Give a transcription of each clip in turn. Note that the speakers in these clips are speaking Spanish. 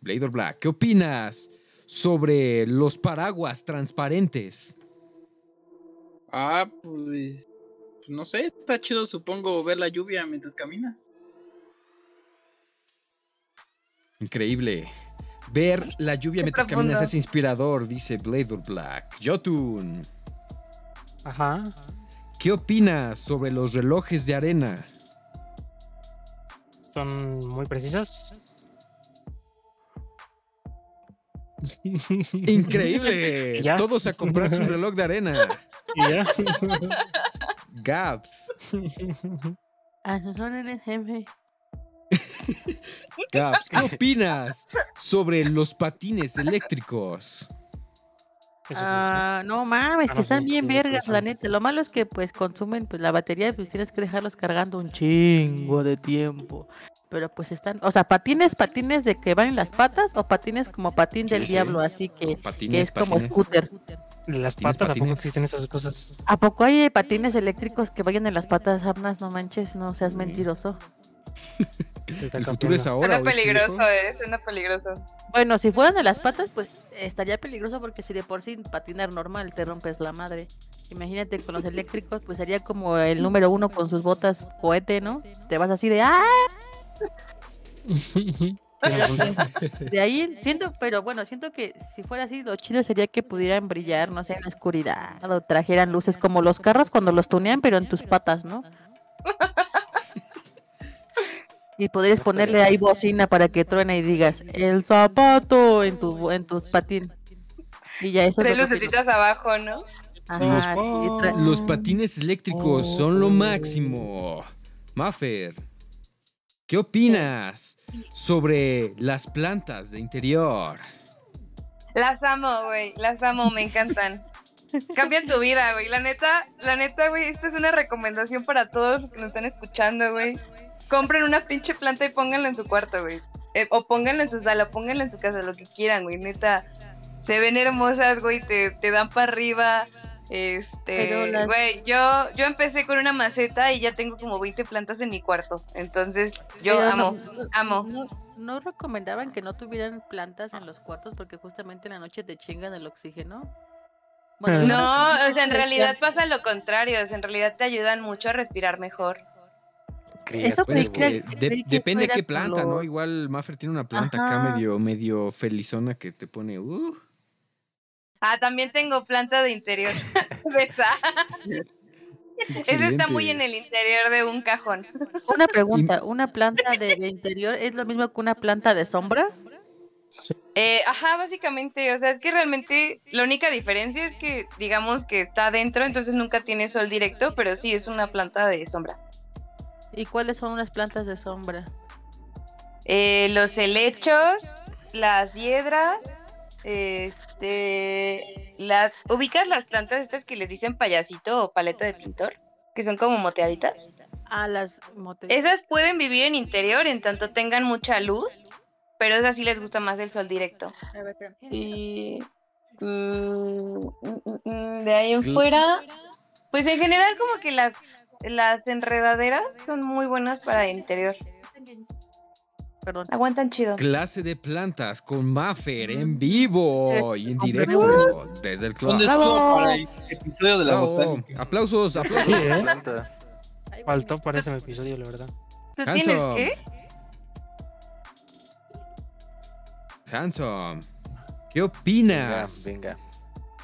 Blader Black, ¿qué opinas sobre los paraguas transparentes? Ah, pues no sé, está chido, supongo, ver la lluvia mientras caminas. Increíble. Ver la lluvia mientras caminas es inspirador, dice Blader Black. Jotun. Ajá. ¿Qué opinas sobre los relojes de arena? ¿Son muy precisos? Increíble. ¿Ya? Todos a comprarse un reloj de arena. ¿Ya? Gaps. Gaps, ¿qué opinas sobre los patines eléctricos? No mames, que están bien vergas, la neta. Lo malo es que pues consumen pues la batería, pues tienes que dejarlos cargando un chingo de tiempo. Pero pues están, o sea, patines de que van en las patas, o patines como patín del diablo, así que es como scooter. Las patas, ¿a poco existen esas cosas? ¿A poco hay patines eléctricos que vayan en las patas, Abnas? No manches, no seas mentiroso. El futuro es ahora. Suena peligroso, suena peligroso. Bueno, si fueran de las patas, pues estaría peligroso, porque si de por sí patinar normal te rompes la madre. Imagínate con los eléctricos, pues sería como el número uno con sus botas cohete, ¿no? Te vas así de ¡ah! De ahí siento, pero bueno, siento que si fuera así, lo chido sería que pudieran brillar, no sé, en la oscuridad, o trajeran luces como los carros cuando los tunean, pero en tus patas, ¿no? Y podrías ponerle ahí bocina para que truene y digas el zapato en tu patín. Y ya eso. Tres lucecitas abajo, ¿no? Ajá, los patines eléctricos son lo máximo. Maffer, ¿qué opinas sobre las plantas de interior? Las amo, güey. Las amo, me encantan. Cambian tu vida, güey. La neta, güey, esta es una recomendación para todos los que nos están escuchando, güey. Compren una pinche planta y pónganla en su cuarto, güey. O pónganla en su sala, pónganla en su casa, lo que quieran, güey. Neta, se ven hermosas, güey, te dan para arriba. Güey, yo empecé con una maceta y ya tengo como 20 plantas en mi cuarto. Entonces, yo amo. ¿No recomendaban que no tuvieran plantas en los cuartos porque justamente en la noche te chingan el oxígeno? Bueno, no, o sea, en realidad pasa lo contrario. O sea, en realidad te ayudan mucho a respirar mejor. Eso pues, depende de qué planta, ¿no? Igual Maffer tiene una planta acá medio felizona que te pone Ah, también tengo planta de interior. Esa está muy en el interior de un cajón. Una pregunta, ¿una planta de interior es lo mismo que una planta de sombra? Sí. Básicamente, o sea, es que realmente la única diferencia es que digamos que está adentro, entonces nunca tiene sol directo, pero sí es una planta de sombra. ¿Y cuáles son las plantas de sombra? Los helechos, las hiedras, ¿ubicas las plantas estas que les dicen payasito o paleta de pintor? Que son como moteaditas. Ah, las moteaditas. Esas pueden vivir en interior en tanto tengan mucha luz, pero esas sí les gusta más el sol directo. Y de ahí en fuera, pues en general como que las enredaderas son muy buenas para el interior. Perdón. Aguantan chido. Clase de plantas con Maffer en vivo y en directo desde el club. Para el episodio de la botánica. Aplausos. Faltó para ese episodio, la verdad. ¿Tú tienes qué? Hanson, ¿qué opinas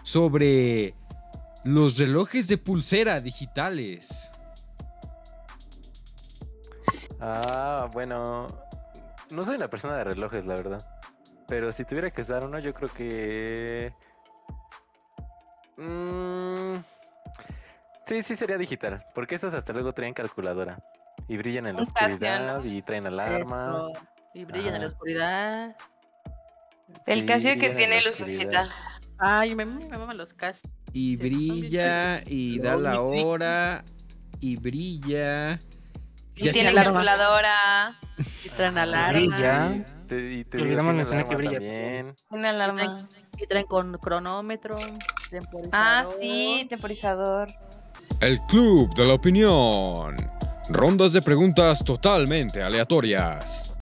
sobre los relojes de pulsera digitales? Ah, bueno, no soy una persona de relojes, la verdad. Pero si tuviera que usar uno, yo creo que... Sí, sería digital. Porque estos hasta luego traen calculadora. Y brillan en la oscuridad, y traen alarma. Y brillan en la oscuridad. El Casio que tiene luz digital. Ay, me maman los Casio. Y brilla, y da la hora, y brilla... Y tiene calculadora. Y traen alarma. Y olvidamos mencionar que brilla. Tiene alarma. Y traen con cronómetro, temporizador. Ah, sí, temporizador. El Club de la Opinión. Rondas de preguntas totalmente aleatorias.